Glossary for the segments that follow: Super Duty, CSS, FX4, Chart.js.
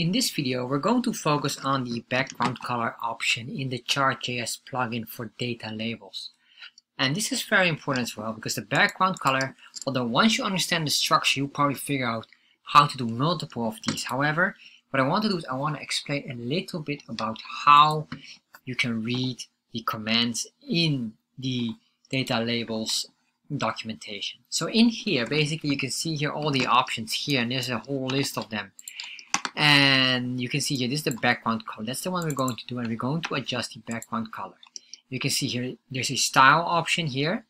In this video, we're going to focus on the background color option in the Chart.js plugin for data labels. And this is very important as well, because the background color, although once you understand the structure, you probably figure out how to do multiple of these. However, what I want to do is I want to explain a little bit about how you can read the commands in the data labels documentation. So in here, basically, you can see here all the options here, and there's a whole list of them. And you can see here, this is the background color. That's the one we're going to do, and we're going to adjust the background color. You can see here, there's a style option here,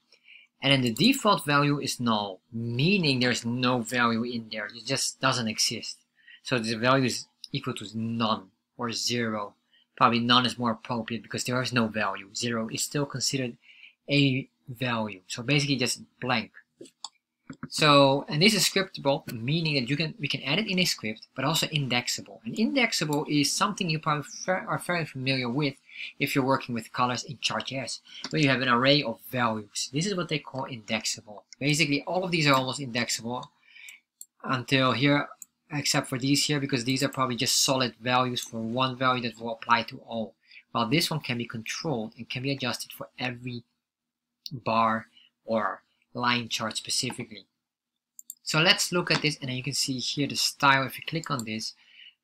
and then the default value is null, meaning there's no value in there. It just doesn't exist. So the value is equal to none or zero. Probably none is more appropriate because there is no value. Zero is still considered a value. So basically just blank. So, and this is scriptable, meaning that we can add it in a script, but also indexable. And indexable is something you probably are very familiar with if you're working with colors in Chart.js, where you have an array of values. This is what they call indexable. Basically, all of these are almost indexable until here, except for these here, because these are probably just solid values for one value that will apply to all. While this one can be controlled and can be adjusted for every bar or line chart specifically. So let's look at this, and then you can see here the style. If you click on this,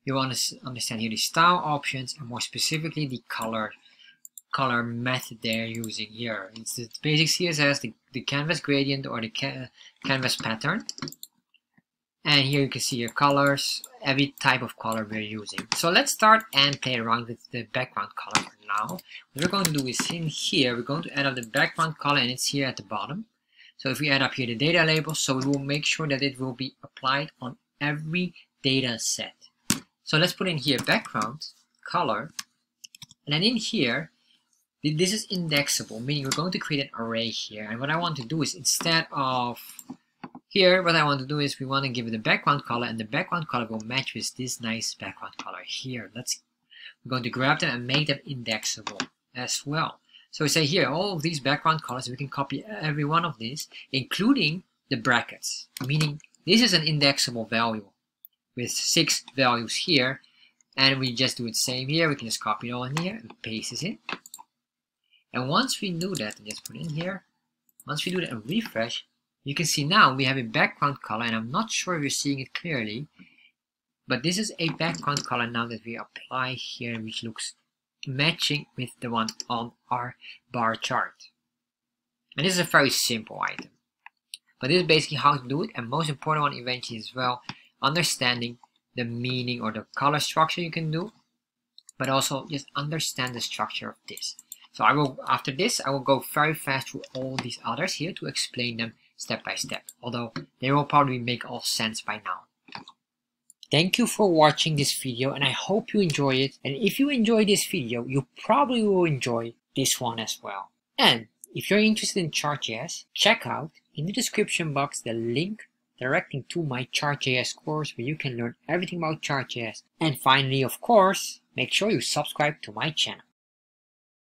you want to understand here the style options, and more specifically the color method they're using here. It's the basic CSS, the canvas gradient or the canvas pattern. And here you can see your colors, every type of color we're using. So let's start and play around with the background color for now. What we're going to do is in here, we're going to add up the background color, and it's here at the bottom. So if we add up here the data labels, so we will make sure that it will be applied on every data set. So let's put in here background, color, and then in here, this is indexable, meaning we're going to create an array here. And what I want to do is instead of here, what I want to do is we want to give it a background color, and the background color will match with this nice background color here. We're going to grab them and make them indexable as well. So we say here, all of these background colors, we can copy every one of these, including the brackets, meaning this is an indexable value with 6 values here, and we just do it same here. We can just copy it all in here and paste this in. And once we do that, just put it in here. Once we do that and refresh, you can see now we have a background color, and I'm not sure if you're seeing it clearly, but this is a background color now that we apply here, which looks matching with the one on our bar chart. And this is a very simple item, but this is basically how to do it. And most important one eventually as well, understanding the meaning or the color structure you can do, but also just understand the structure of this. So I will, after this, I will go very fast through all these others here to explain them step by step, although they will probably make all sense by now. Thank you for watching this video, and I hope you enjoy it. And if you enjoy this video, you probably will enjoy this one as well. And if you're interested in Chart.js, check out in the description box the link directing to my Chart.js course, where you can learn everything about Chart.js. And finally, of course, make sure you subscribe to my channel.